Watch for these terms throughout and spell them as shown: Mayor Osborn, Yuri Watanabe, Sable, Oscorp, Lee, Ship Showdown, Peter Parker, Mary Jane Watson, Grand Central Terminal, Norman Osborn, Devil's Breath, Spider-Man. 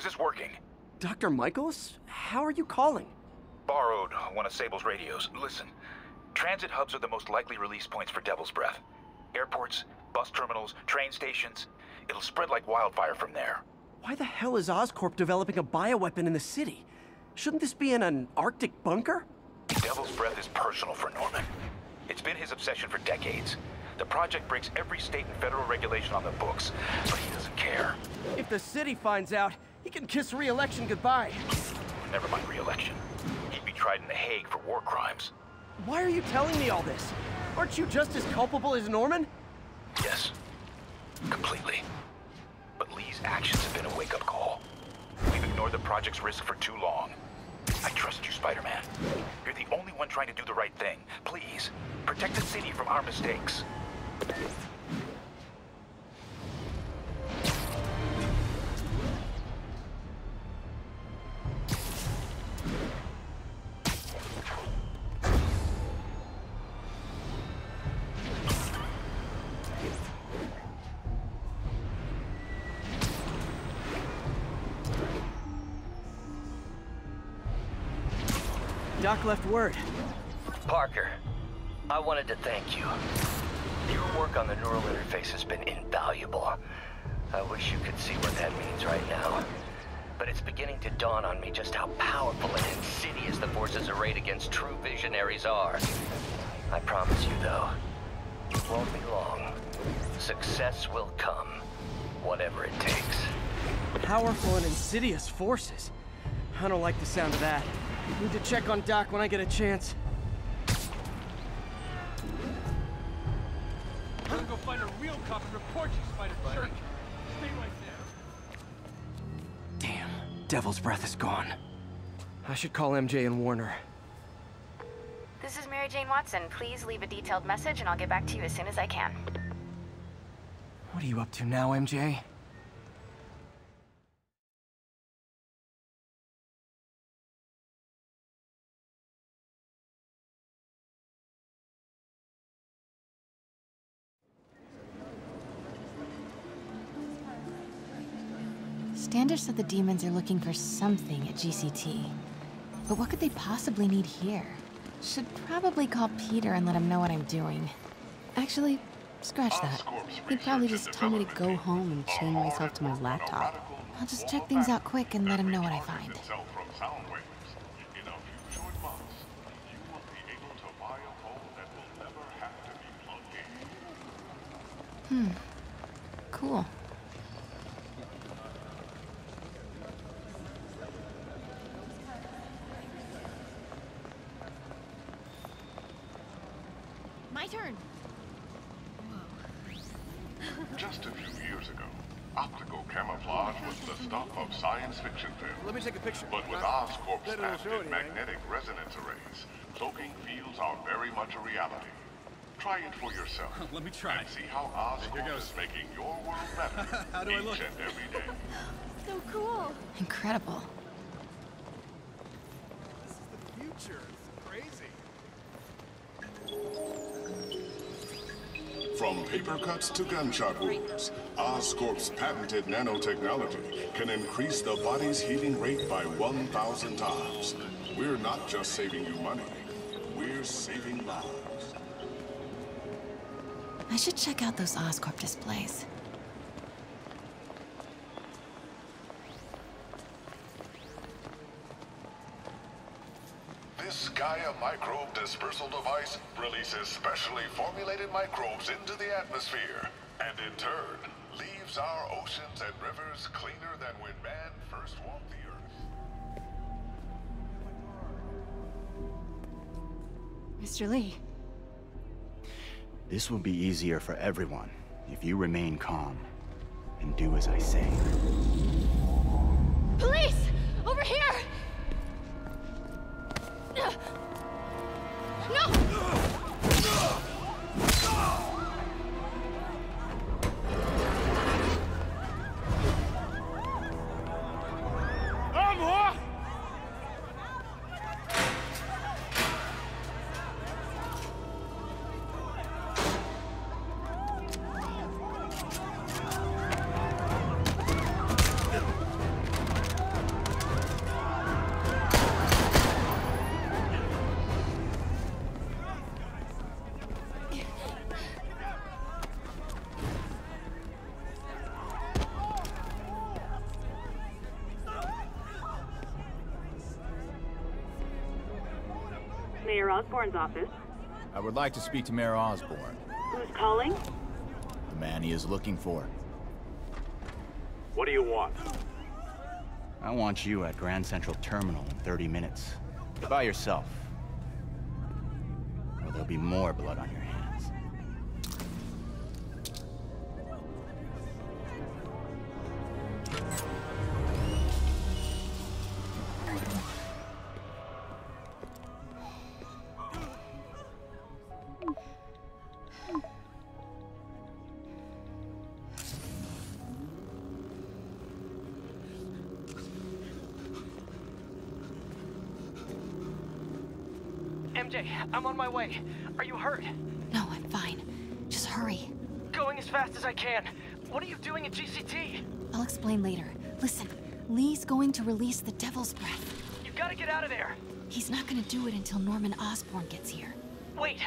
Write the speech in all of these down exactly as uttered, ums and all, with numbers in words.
Is this working? Doctor Michaels? How are you calling? Borrowed one of Sable's radios. Listen, transit hubs are the most likely release points for Devil's Breath. Airports, bus terminals, train stations. It'll spread like wildfire from there. Why the hell is Oscorp developing a bioweapon in the city? Shouldn't this be in an Arctic bunker? Devil's Breath is personal for Norman. It's been his obsession for decades. The project breaks every state and federal regulation on the books, but he doesn't care. If the city finds out, he can kiss re-election goodbye. Never mind re-election. He'd be tried in The Hague for war crimes. Why are you telling me all this? Aren't you just as culpable as Norman? Yes. Completely. But Lee's actions have been a wake-up call. We've ignored the project's risk for too long. I trust you, Spider-Man. You're the only one trying to do the right thing. Please, protect the city from our mistakes. Doc left word. Parker, I wanted to thank you. Your work on the neural interface has been invaluable. I wish you could see what that means right now. But it's beginning to dawn on me just how powerful and insidious the forces arrayed against true visionaries are. I promise you, though, it won't be long. Success will come, whatever it takes. Powerful and insidious forces? I don't like the sound of that. Need to check on Doc when I get a chance. I'm gonna go find a real cop and report you, Spider-Church. Stay right there. Damn, Devil's Breath is gone. I should call M J and Warner. This is Mary Jane Watson. Please leave a detailed message and I'll get back to you as soon as I can. What are you up to now, M J? Standish said the demons are looking for something at G C T. But what could they possibly need here? Should probably call Peter and let him know what I'm doing. Actually, scratch that. He'd probably just tell me to go home and chain myself to my laptop. I'll just check things out quick and let him know what I find. Hmm. Cool. My turn. Whoa. Just a few years ago, optical camouflage was the stuff of science fiction films. Let me take a picture. But with Oscorp's patented magnetic resonance arrays, cloaking fields are very much a reality. Try it for yourself. Let me try. And see how Oscorp is making your world better. How do I look? Each and every day. So cool. Incredible. This is the future. It's crazy. From paper cuts to gunshot wounds, Oscorp's patented nanotechnology can increase the body's healing rate by one thousand times. We're not just saving you money, we're saving lives. I should check out those Oscorp displays. This Gaia microbe dispersal device releases specially formulated microbes into the atmosphere, and in turn, leaves our oceans and rivers cleaner than when man first walked the earth. Mister Lee. This will be easier for everyone if you remain calm and do as I say. Police! Over here! No! Mayor Osborn's office. I would like to speak to Mayor Osborn. Who's calling? The man he is looking for. What do you want? I want you at Grand Central Terminal in thirty minutes. By yourself. Or there'll be more blood on your hands. I'm on my way. Are you hurt? No, I'm fine. Just hurry. Going as fast as I can. What are you doing at G C T? I'll explain later. Listen, Lee's going to release the Devil's Breath. You've got to get out of there. He's not going to do it until Norman Osborn gets here. Wait.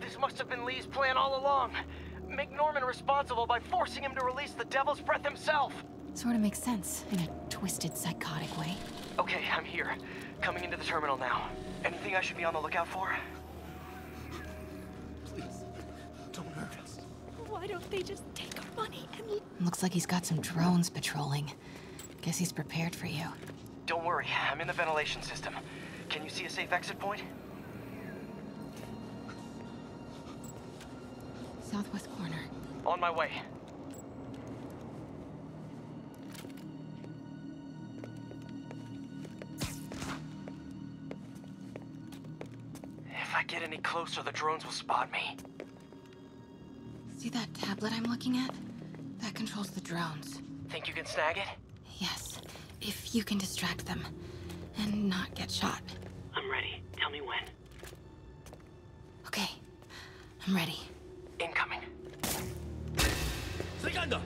This must have been Lee's plan all along. Make Norman responsible by forcing him to release the Devil's Breath himself. Sort of makes sense in a twisted, psychotic way. Okay, I'm here. Coming into the terminal now. Anything I should be on the lookout for? Please, don't hurt us. Why don't they just take our money and... Looks like he's got some drones patrolling. Guess he's prepared for you. Don't worry, I'm in the ventilation system. Can you see a safe exit point? Southwest corner. On my way. Get any closer, the drones will spot me. See that tablet I'm looking at? That controls the drones. Think you can snag it? Yes, if you can distract them and not get shot. I'm ready. Tell me when. Okay, I'm ready. Incoming. Segundo!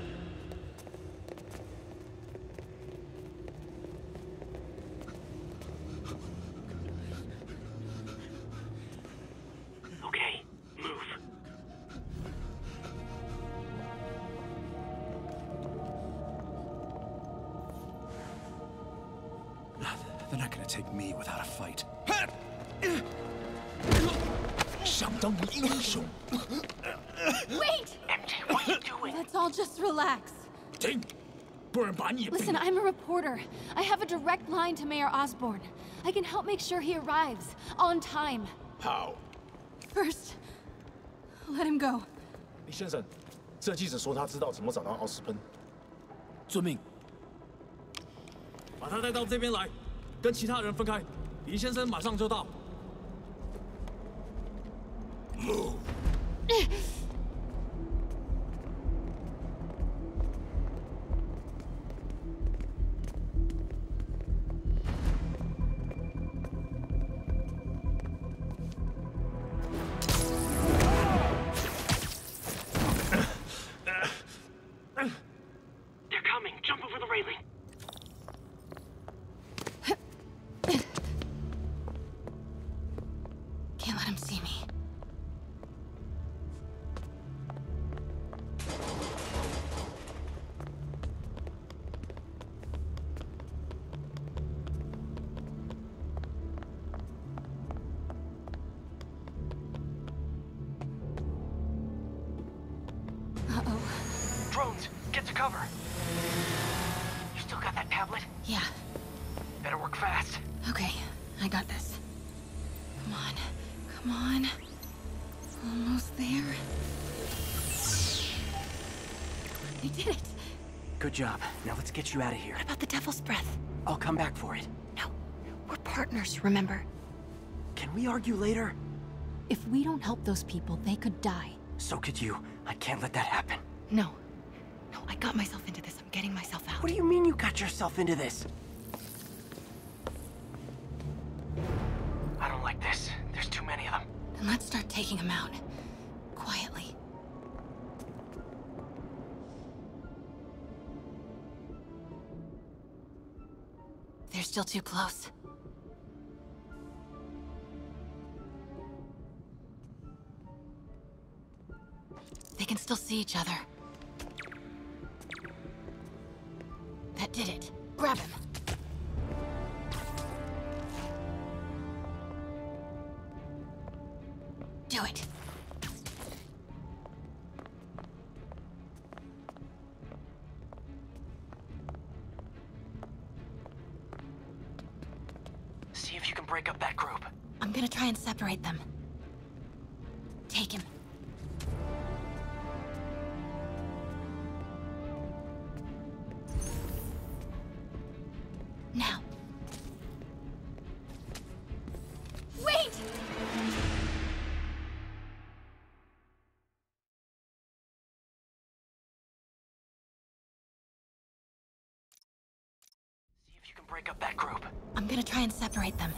Listen, I'm a reporter. I have a direct line to Mayor Osborn. I can help make sure he arrives on time. How? First, let him go. Mister, the reporter said he knows how to find Osborn.遵命. Bring him to this side. With the other people, Lee Mister will immediately arrive. Move. Job. Now let's get you out of here. What about the Devil's Breath? I'll come back for it. No. We're partners, remember? Can we argue later? If we don't help those people, they could die. So could you. I can't let that happen. No. No, I got myself into this. I'm getting myself out. What do you mean you got yourself into this? I don't like this. There's too many of them. Then let's start taking them out. Quietly. They're still too close. They can still see each other. That did it. Grab him. See if you can break up that group. I'm gonna try and separate them. Take him. Now. Wait! See if you can break up that group. I'm gonna try and separate them.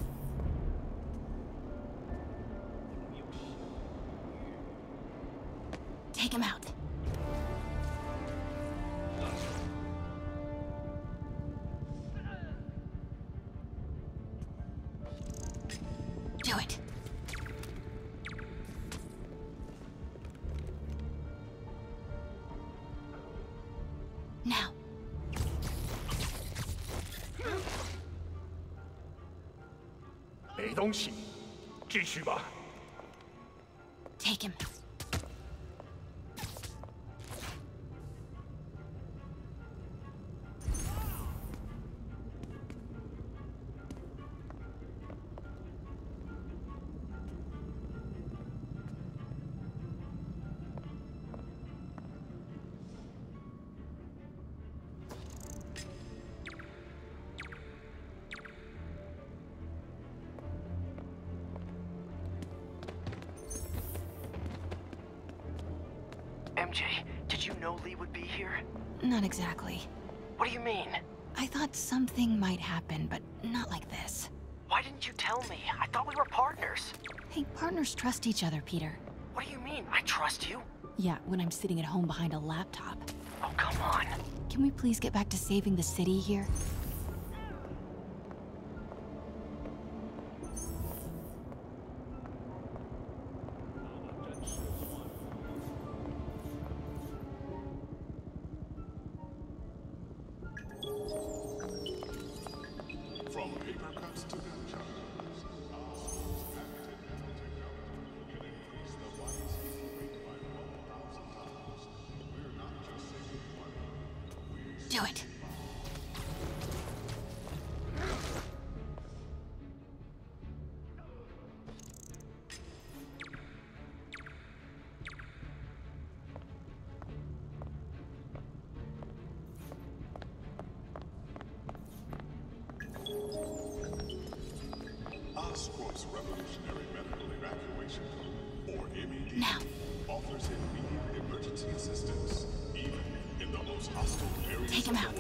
Take him out. Do it. Now. Take him. Did you know Lee would be here? Not exactly. What do you mean? I thought something might happen, but not like this. Why didn't you tell me? I thought we were partners. Hey, partners trust each other, Peter. What do you mean? I trust you? Yeah, when I'm sitting at home behind a laptop. Oh, come on. Can we please get back to saving the city here? Do it. Oscorp's revolutionary medical evacuation code, or M E D, now. Offers immediate emergency assistance, even in the most hostile areas. Take him out.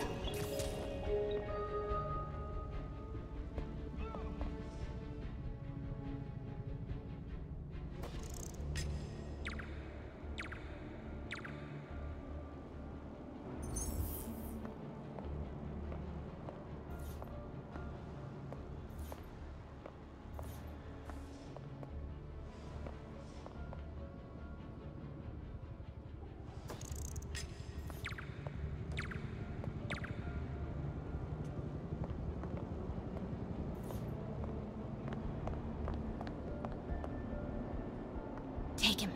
Take him.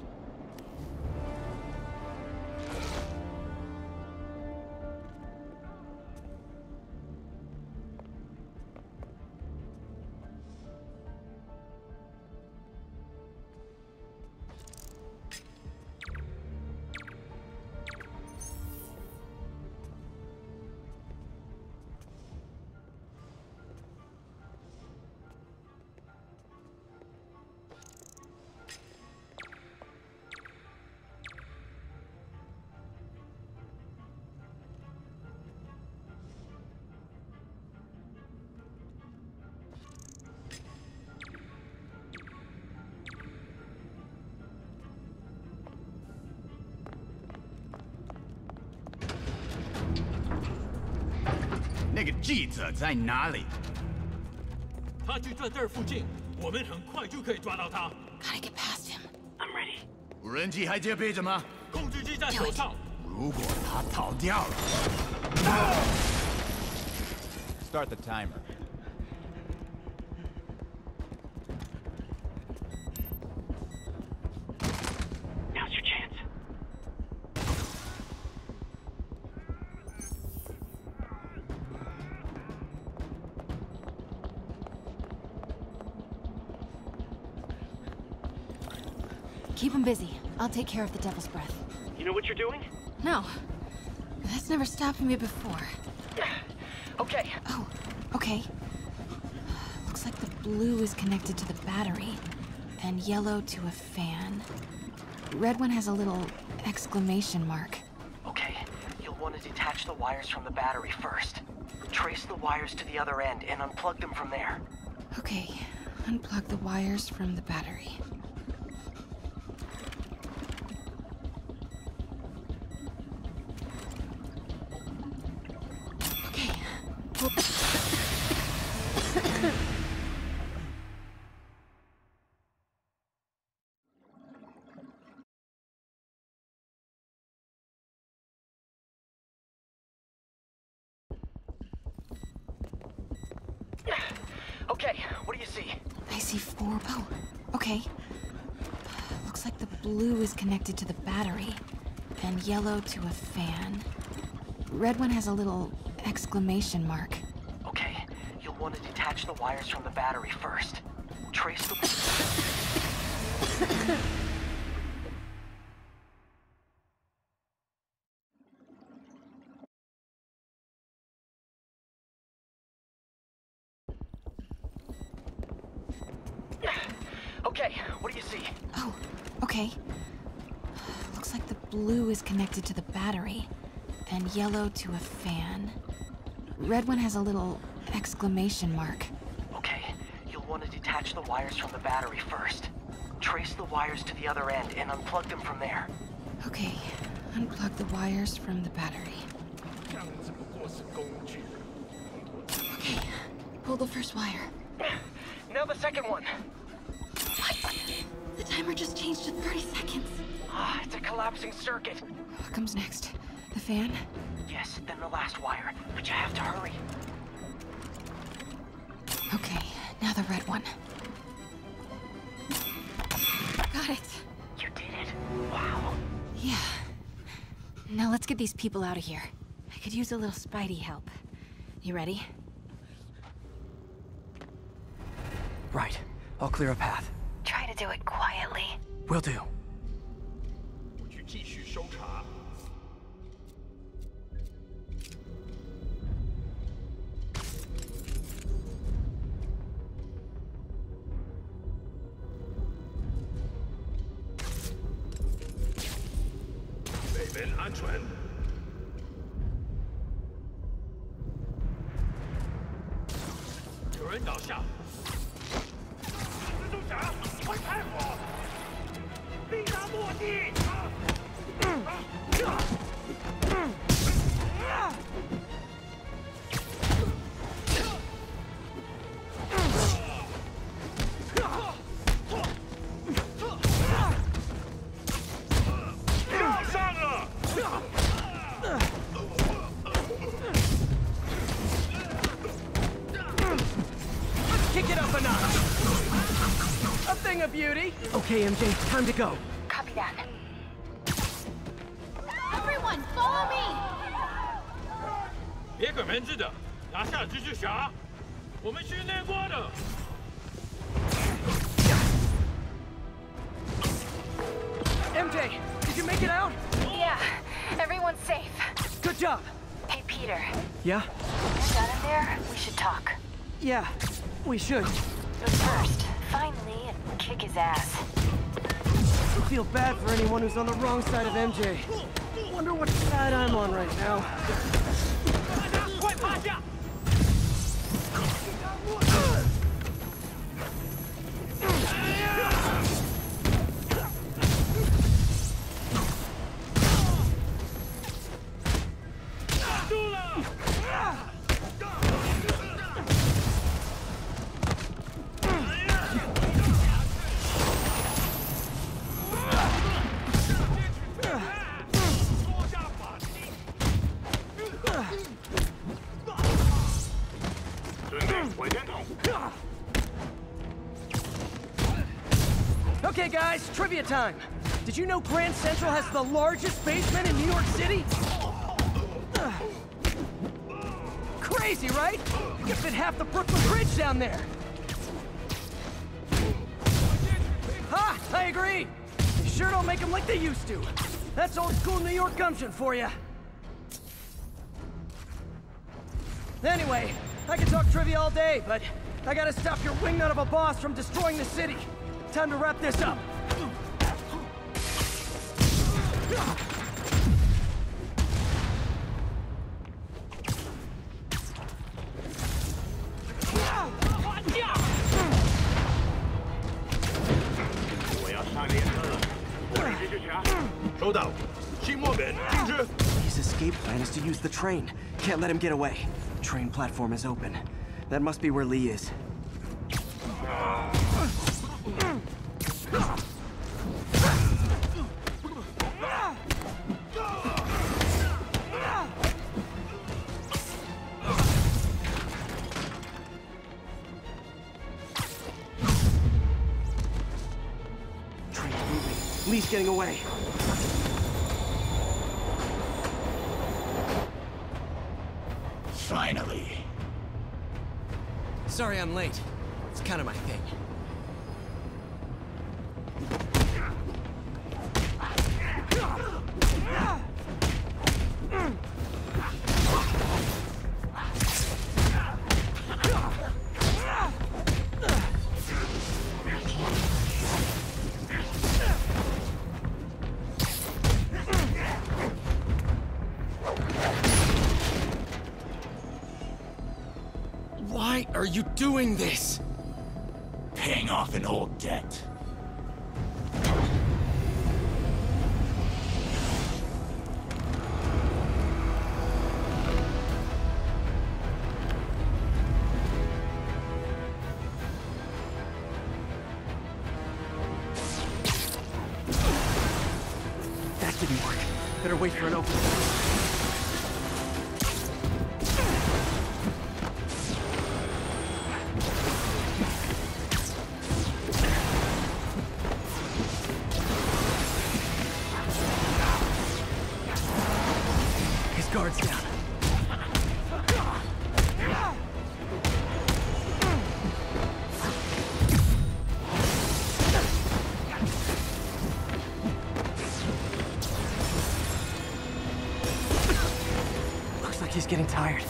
Gotta get past him. I'm ready. Start the timer. Keep him busy. I'll take care of the Devil's Breath. You know what you're doing? No. That's never stopped me before. Okay. Oh, okay. Looks like the blue is connected to the battery, and yellow to a fan. Red one has a little exclamation mark. Okay. You'll want to detach the wires from the battery first. Trace the wires to the other end and unplug them from there. Okay. Unplug the wires from the battery. Okay, what do you see? I see four. Oh, okay. Looks like the blue is connected to the battery, and yellow to a fan. Red one has a little exclamation mark. Okay, you'll want to detach the wires from the battery first. Trace the... Blue is connected to the battery, and yellow to a fan. Red one has a little exclamation mark. Okay, you'll want to detach the wires from the battery first. Trace the wires to the other end and unplug them from there. Okay, unplug the wires from the battery. Okay, pull the first wire. Now the second one. What? The timer just changed to thirty seconds. Ah, it's a collapsing circuit. What comes next? The fan? Yes, then the last wire, but you have to hurry. Okay, now the red one. Got it. You did it. Wow. Yeah. Now let's get these people out of here. I could use a little Spidey help. You ready? Right. I'll clear a path. Try to do it quietly. Will do. Okay, M J, time to go. Copy that. Everyone, follow me! 别鬼门子的，拿下蜘蛛侠，我们训练过的。 M J, did you make it out? Yeah, everyone's safe. Good job. Hey, Peter. Yeah? You got in there? We should talk. Yeah, we should. But first, find Lee and kick his ass. I feel bad for anyone who's on the wrong side of M J. Wonder what side I'm on right now. Okay, guys, trivia time. Did you know Grand Central has the largest basement in New York City? Crazy, right? You can fit half the Brooklyn Bridge down there. Ha! I agree. You sure don't make them like they used to. That's old school New York gumption for you. Anyway, I could talk trivia all day, but I gotta stop your wingnut of a boss from destroying the city. Time to wrap this up. His escape plan is to use the train. Can't let him get away. Train platform is open. That must be where Lee is. Train's moving. Lee's getting away. Finally. Sorry I'm late. It's kind of my thing. Why are you doing this? Paying off an old debt. That didn't work. Better wait for an opening. He's getting tired.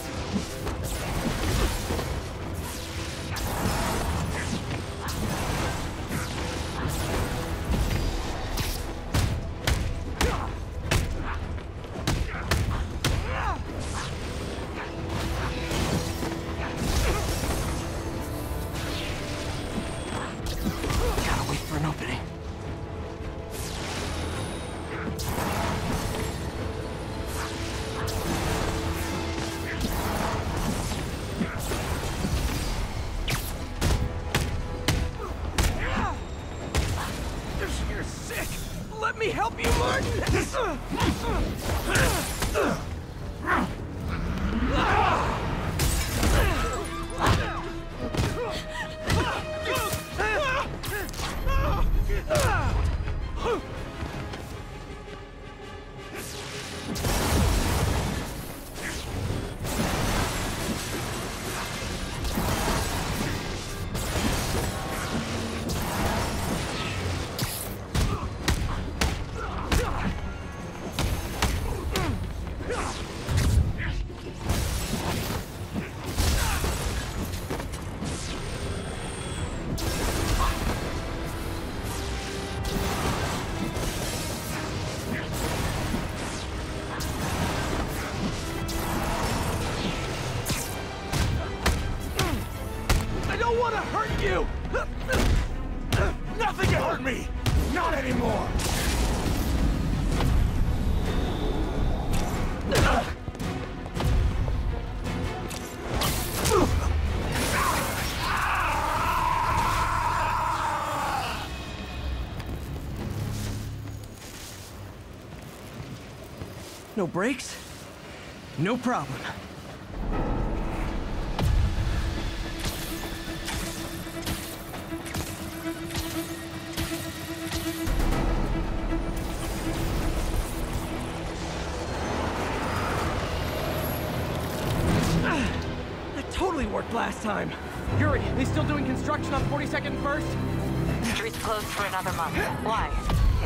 No brakes? No problem. That totally worked last time. Yuri, they still doing construction on forty-second and first? The street's closed for another month. Why?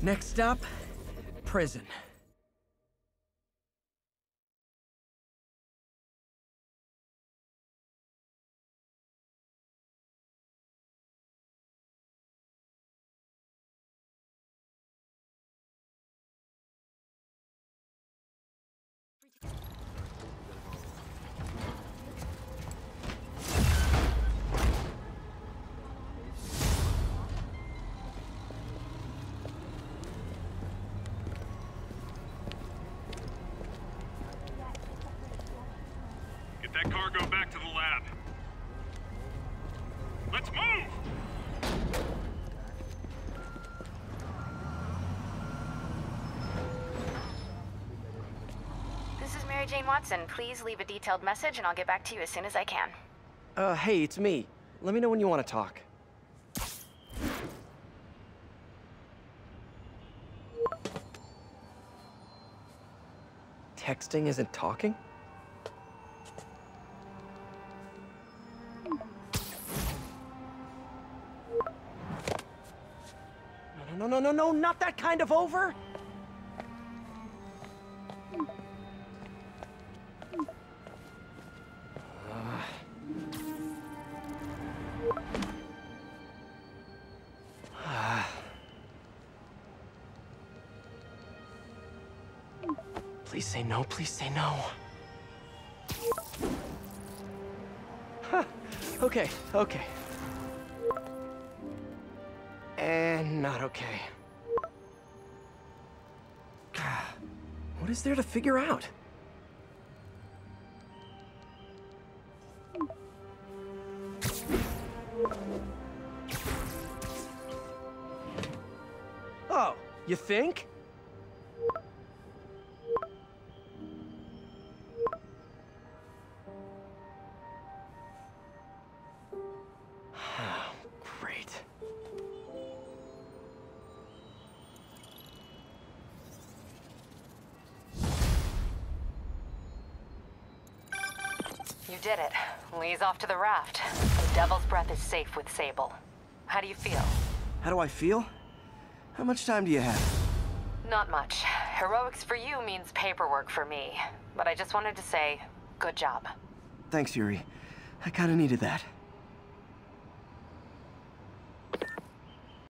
Next stop, prison. That cargo back to the lab. Let's move! This is Mary Jane Watson. Please leave a detailed message and I'll get back to you as soon as I can. Uh, hey, it's me. Let me know when you want to talk. Texting isn't talking? No, no, no, no, not that kind of over! Uh. Uh. Please say no, please say no. Huh. Okay, okay. And not okay. What is there to figure out? Oh, you think? You did it. Lee's off to the raft. The Devil's Breath is safe with Sable. How do you feel? How do I feel? How much time do you have? Not much. Heroics for you means paperwork for me. But I just wanted to say, good job. Thanks, Yuri. I kinda needed that.